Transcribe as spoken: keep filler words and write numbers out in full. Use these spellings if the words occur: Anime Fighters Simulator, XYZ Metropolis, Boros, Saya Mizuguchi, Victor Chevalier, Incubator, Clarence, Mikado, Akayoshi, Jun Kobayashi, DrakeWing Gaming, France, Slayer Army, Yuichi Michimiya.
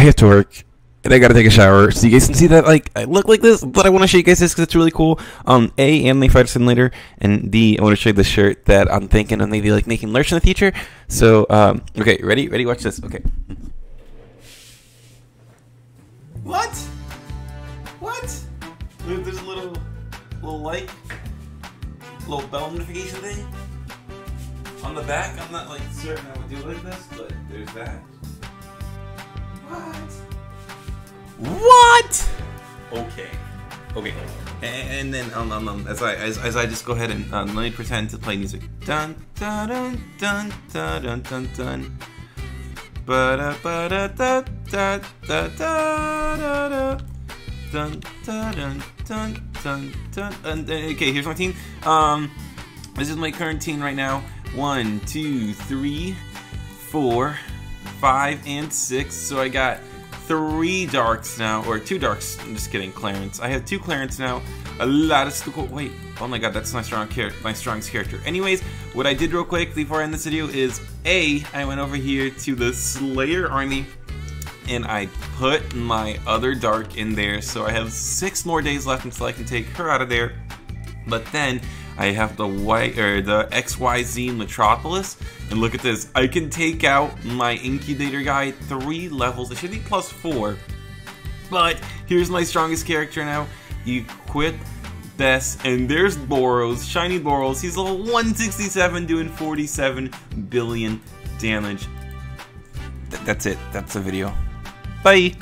I have to work, and I gotta take a shower, so you guys can see that, like, I look like this, but I want to show you guys this because it's really cool. Um, A, Anime Fighter Simulator, and D, I want to show you this shirt that I'm thinking of maybe, like, making merch in the future. So, um, okay, ready? Ready? Watch this. Okay. What? What? There's a little, little like, little bell notification thing on the back. I'm not, like, certain I would do like this, but there's that. What? What? Okay. Okay. And then um um, um as I as, as I just go ahead and um, let me pretend to play music. Dun dun dun dun dun dun dun. Ba da ba da da da da da da. Dun dun dun dun dun dun. And okay, here's my team. Um, this is my current team right now. One, two, three, four, five, and six. So I got three darks now, or two darks, I'm just kidding, Clarence. I have two Clarence now, a lot of school, wait, oh my god, that's my, strong char my strongest character. Anyways, what I did real quick before I end this video is, A, I went over here to the Slayer Army, and I put my other dark in there, so I have six more days left until I can take her out of there, but then I have the white or the X Y Z Metropolis, and look at this. I can take out my Incubator guy three levels. It should be plus four, but here's my strongest character now. Equip best, and there's Boros, shiny Boros. He's level one sixty-seven, doing forty-seven billion damage. Th that's it. That's the video. Bye.